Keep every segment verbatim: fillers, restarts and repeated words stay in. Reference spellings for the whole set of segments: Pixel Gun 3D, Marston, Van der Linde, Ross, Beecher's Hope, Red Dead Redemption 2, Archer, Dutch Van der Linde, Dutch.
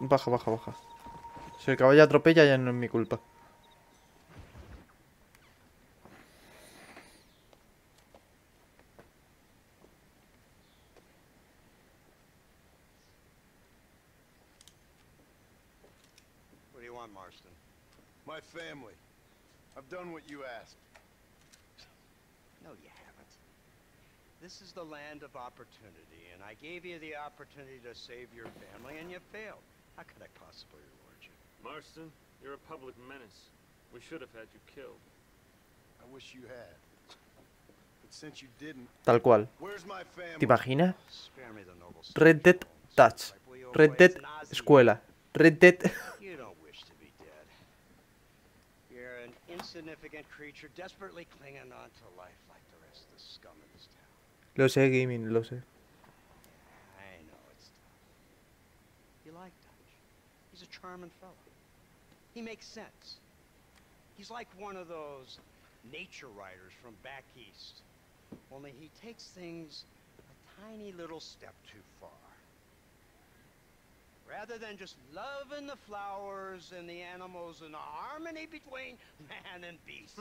Baja, baja, baja. Si el caballo atropella ya no es mi culpa. What do you want, Marston? My family. I've done what you asked. No, you haven't. This is the land of opportunity, and I gave you the opportunity to save your family, and you failed. How could I possibly reward you? Marston, you're a public menace. We should have had you killed. I wish you had. But since you didn't... Tal cual. ¿Te imaginas? Red Dead Dutch. Red Dead Escuela. Red Dead... Lo sé, gaming, lo sé. You like Dutch. He's a charming fellow. He makes sense. He's like one of those nature riders from back east. Only he takes things a tiny little step too far. Rather than just loving the flowers and the animals and the harmony between man and beast,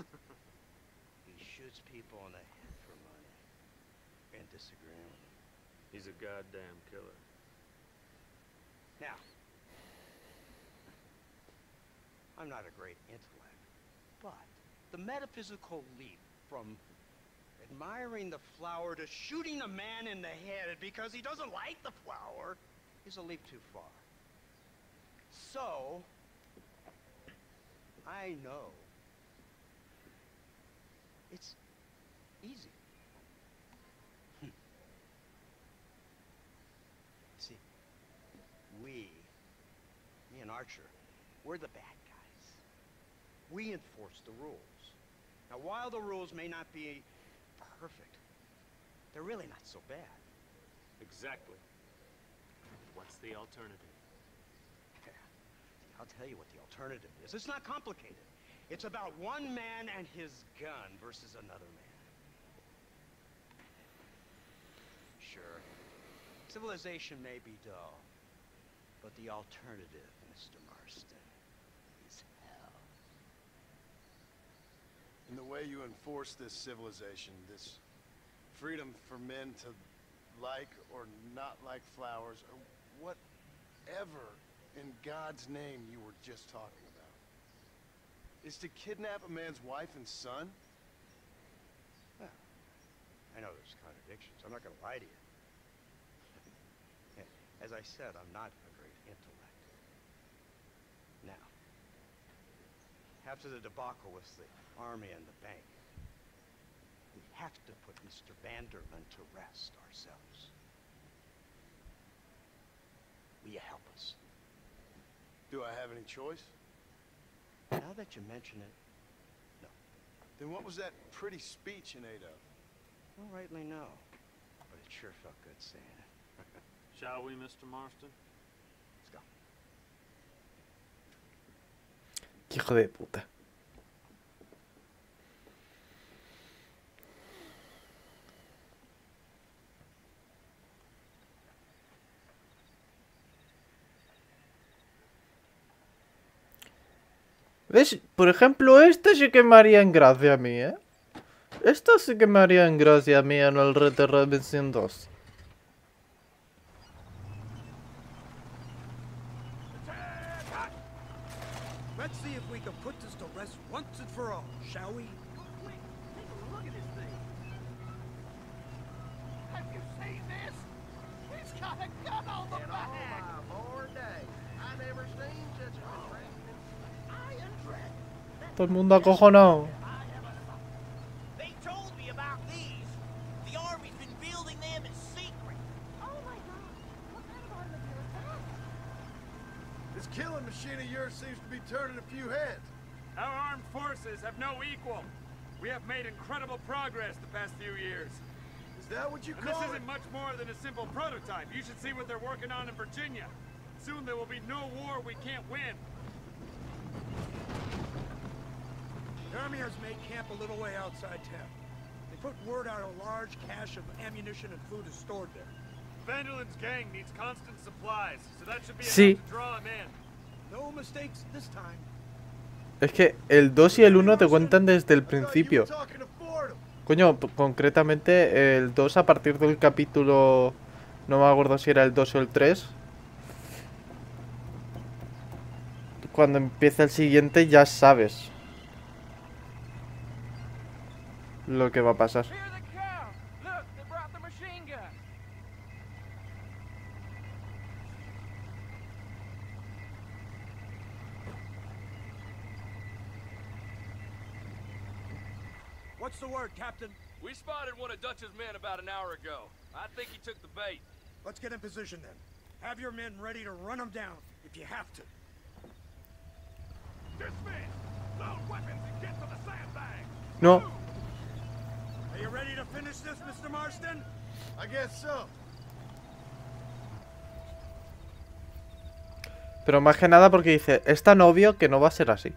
he shoots people in the head for money and disagreement. He's a goddamn killer. Now, I'm not a great intellect, but the metaphysical leap from admiring the flower to shooting a man in the head because he doesn't like the flower is a leap too far. So, I know it's easy. Hm. See, we, me and Archer, we're the bad guys. We enforce the rules. Now, while the rules may not be perfect, they're really not so bad. Exactly. What's the alternative? I'll tell you what the alternative is. It's not complicated. It's about one man and his gun versus another man. Sure, civilization may be dull, but the alternative, Mister Marston, is hell. And the way you enforce this civilization, this freedom for men to like or not like flowers, or whatever in God's name you were just talking about, is to kidnap a man's wife and son? Well, I know there's contradictions. I'm not going to lie to you. As I said, I'm not a great intellect. Now, after the debacle with the army and the bank, we have to put Mister Van der Linde to rest ourselves. Will you help us? Do I have any choice? Now that you mention it, no. Then what was that pretty speech in aid of? No, rightly no. But it sure felt good saying it. Shall we, Mister Marston? Let's go. Hijo de puta. ¿Ves? Por ejemplo, esta sí que me haría en gracia a mí, ¿eh? Esta sí que me haría en gracia a mí en el Red Dead Redemption dos. Todo el mundo acojonado. This killing machine of yours seems to be turning a few heads. Our armed forces have no equal. We have made incredible progress the past few years. Is that what you call it? This isn't much more than a simple prototype. You should see what they're working on in Virginia. Soon there will be no war we can't win. The army has made camp a little way outside town. They put word out a large cache of ammunition and food is stored there. Van der Linde's gang needs constant supplies, so that should be enough to draw him in. No mistakes this time. Es que el dos y el uno te cuentan desde el principio. Coño, concretamente el dos a partir del capítulo... No me acuerdo si era el dos o el tres. Cuando empieza el siguiente ya sabes lo que va a pasar. What's the word, Captain? We spotted one of Dutch's men about an hour ago. I think he took the bait. Let's get in position then. Have your men ready to run them down if you have to. Dismiss! Load weapons and get to the sandbag! No. Are you ready to finish this, Mister Marston? I guess so. Pero más que nada porque dice, es tan obvio que no va a ser así.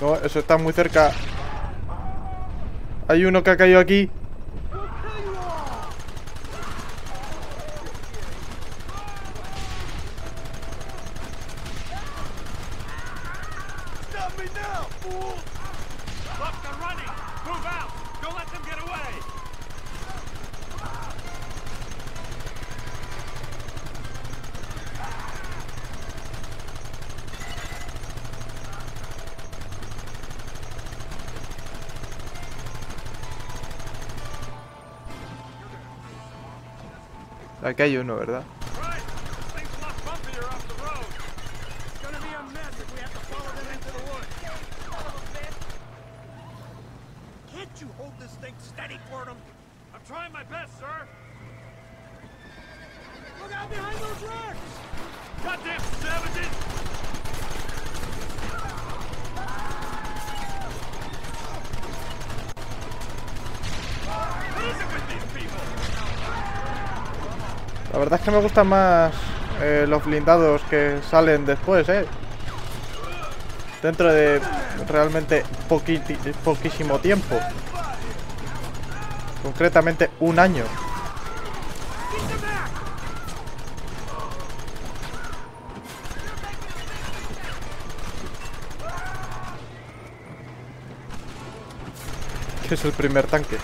No, eso está muy cerca. Hay uno que ha caído aquí. Aquí hay uno, ¿verdad? La verdad es que me gustan más eh, los blindados que salen después, eh. Dentro de realmente poquísimo tiempo. Concretamente un año. Que es el primer tanque.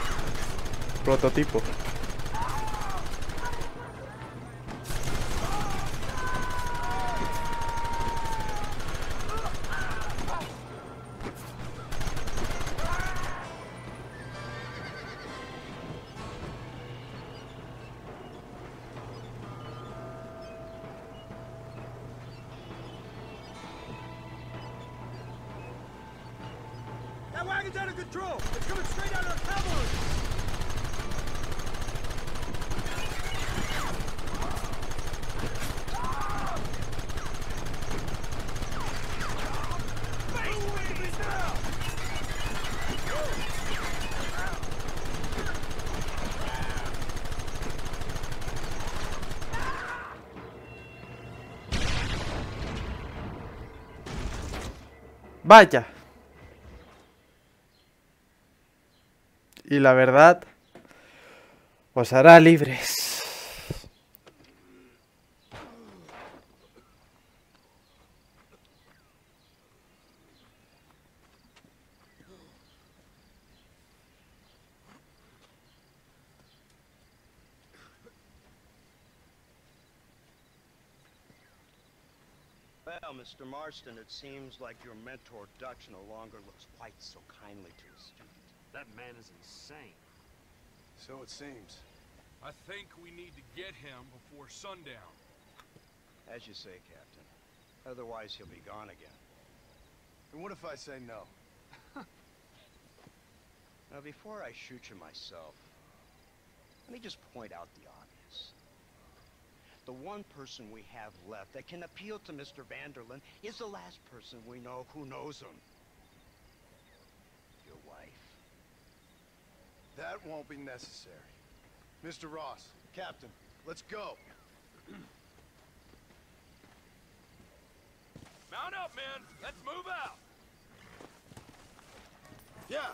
Prototipo. Vaya. Y la verdad os hará libres. Well, Mister Marston, it seems like your mentor, Dutch, no longer looks quite so kindly to his student. That man is insane. So it seems. I think we need to get him before sundown. As you say, Captain. Otherwise, he'll be gone again. And what if I say no? Now, before I shoot you myself, let me just point out the obvious. The one person we have left that can appeal to Mister Van der Linde is the last person we know who knows him. Your wife. That won't be necessary. Mister Ross, Captain, let's go. Mount up, men! Let's move out! Yeah!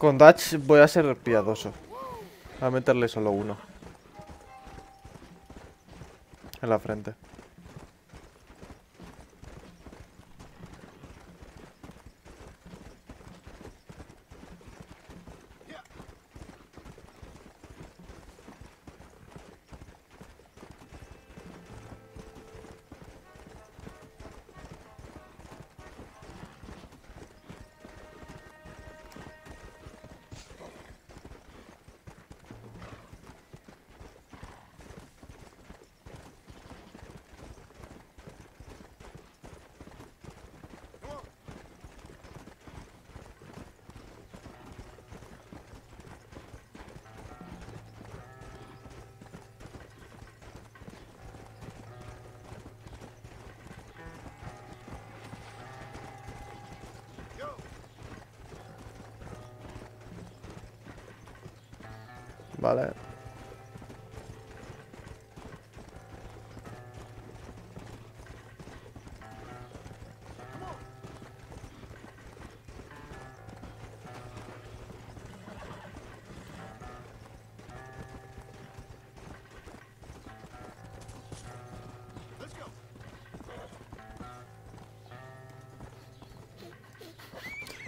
Con Dutch voy a ser piadoso. Voy a meterle solo uno en la frente. Vale.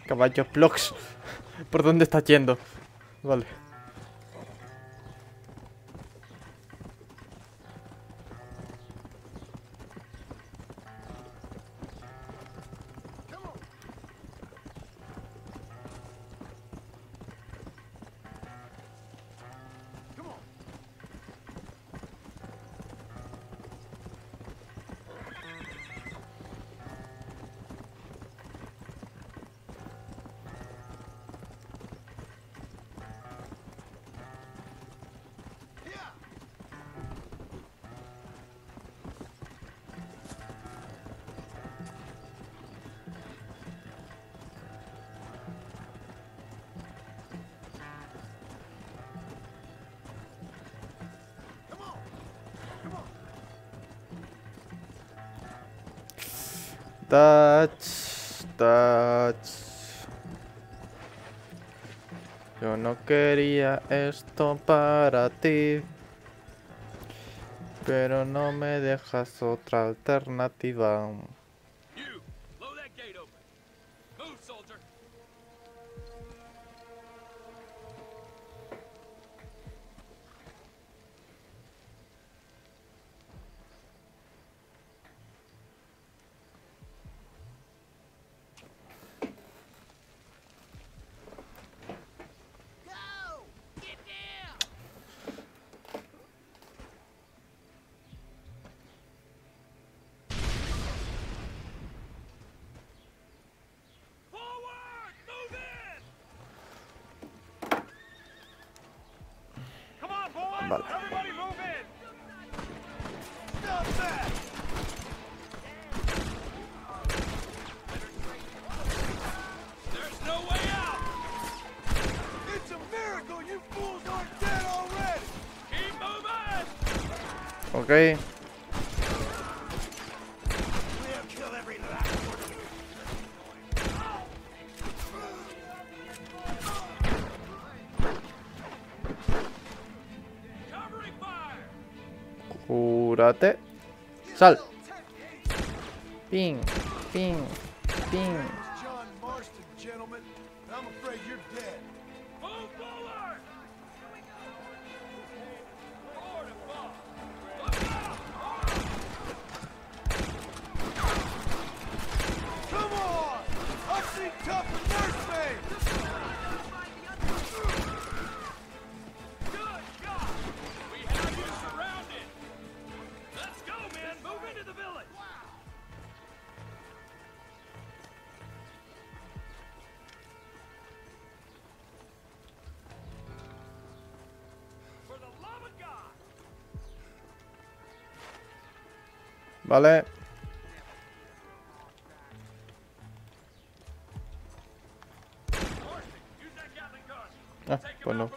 Caballos, blocks. ¿Por dónde está yendo? Vale. Dutch, Dutch. Yo no quería esto para ti, pero no me dejas otra alternativa. Vale. Okay. apúrate. Sal. Ping, ping, ping. Vale. Ah, pues no.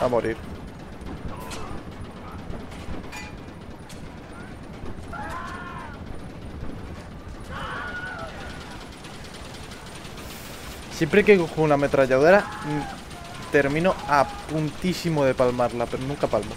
A morir. Siempre que cojo una ametralladora termino a puntísimo de palmarla, pero nunca palmo.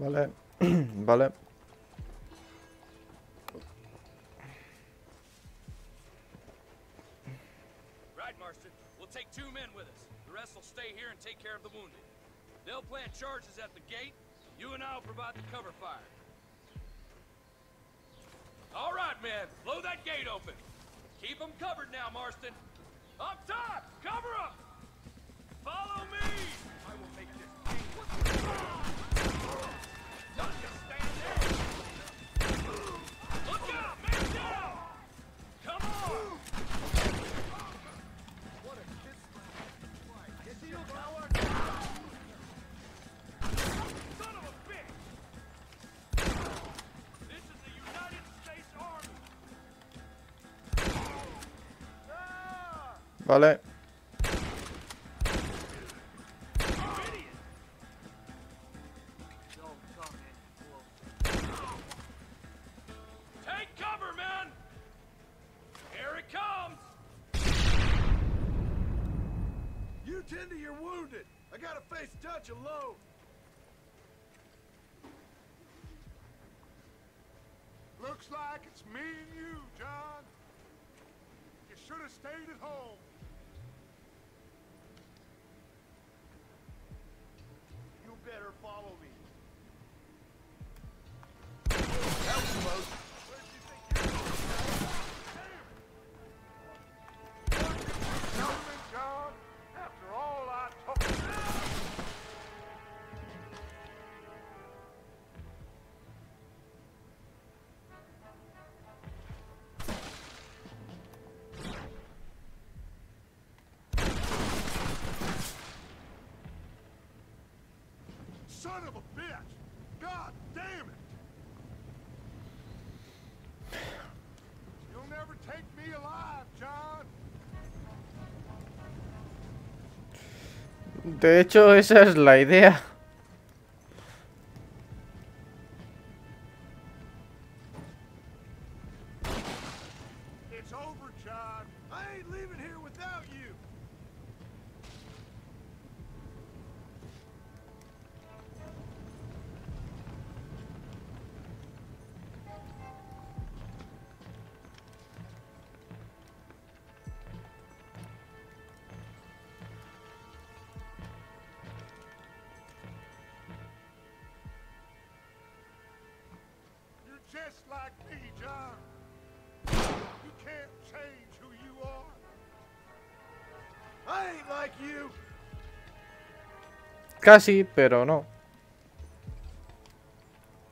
Vale, vale. Right, Marston. We'll take two men with us. The rest will stay here and take care of the wounded. They'll plant charges at the gate. You and I'll provide the cover fire. All right, man. Blow that gate open. Keep them covered now, Marston. Up top! Cover up! Follow me! I will make this painful. Don't just stand there! Look out! Man down! Come on! What a kiss! Is he your power? Son of a bitch! This is the United States Army! Vale. Looks like it's me and you, John. You should have stayed at home. You better follow me. That was close. Where did you think you were? Damn it. Nothing, John. After all I told you. Son of a bitch! God damn it! You'll never take me alive, John. De hecho, esa es la idea. It's over, John. I ain't leaving here without you. Just like me, John. You can't change who you are. I ain't like you. Casi, pero no.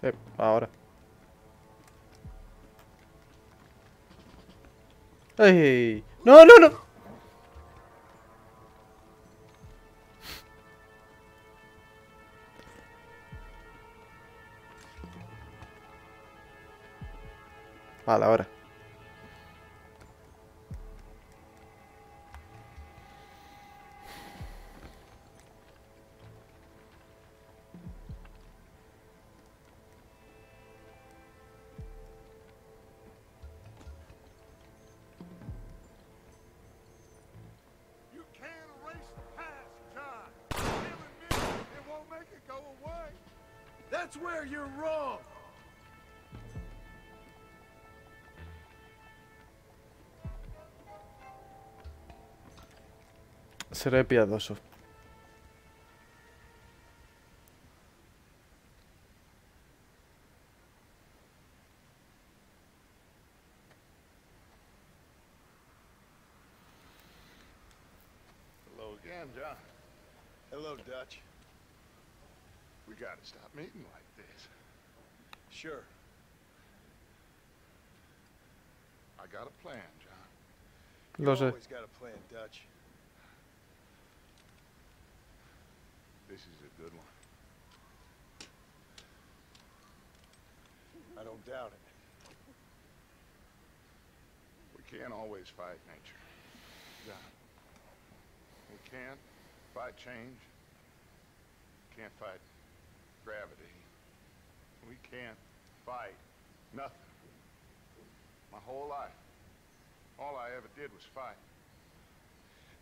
Eh, ahora. ¡Ay! ¡No, no, no! Vale, ahora. That's where you're wrong. Seré piadoso. Hello again, John. Hello, Dutch. We gotta stop meeting like this. Sure. I got a plan, John. You always got a plan, Dutch. This is a good one. I don't doubt it. We can't always fight nature, John. We can't fight change. Can't fight gravity. We can't fight nothing. My whole life, all I ever did was fight.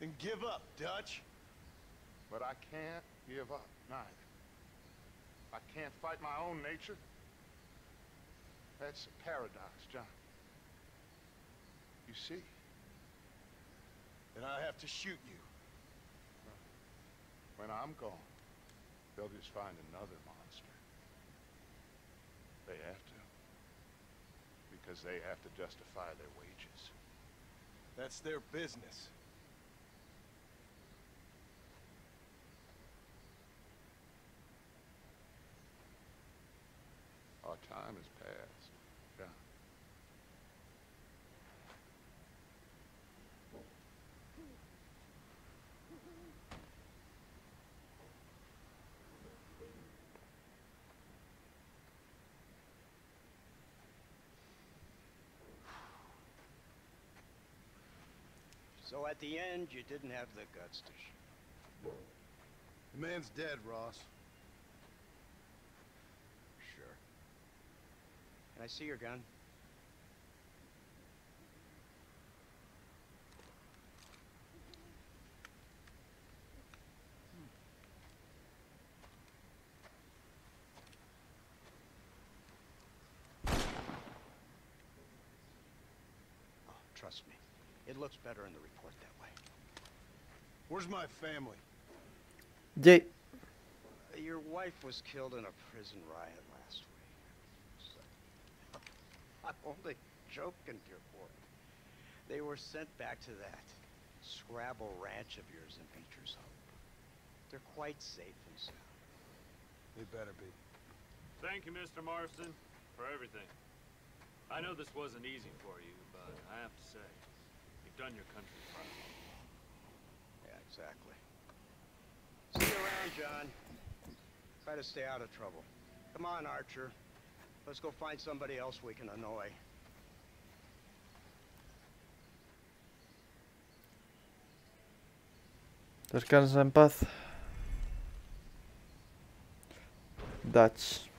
Then give up, Dutch. But I can't give up, neither. I can't fight my own nature. That's a paradox, John. You see? Then I have to shoot you. When I'm gone, they'll just find another monster. They have to. Because they have to justify their wages. That's their business. Our time has passed, John. So at the end, you didn't have the guts to shoot. The man's dead, Ross. Sure. Can I see your gun? Oh, trust me. It looks better in the report that way. Where's my family? Jay. Your wife was killed in a prison riot last week. So, I'm only joking, dear boy. They were sent back to that Scrabble ranch of yours in Beecher's Hope. They're quite safe and sound. They better be. Thank you, Mister Marston, for everything. I know this wasn't easy for you, but I have to say, done your country proud. Yeah, exactly. See you around, John. Try to stay out of trouble. Come on, Archer. Let's go find somebody else we can annoy. Descansa en paz, Dutch.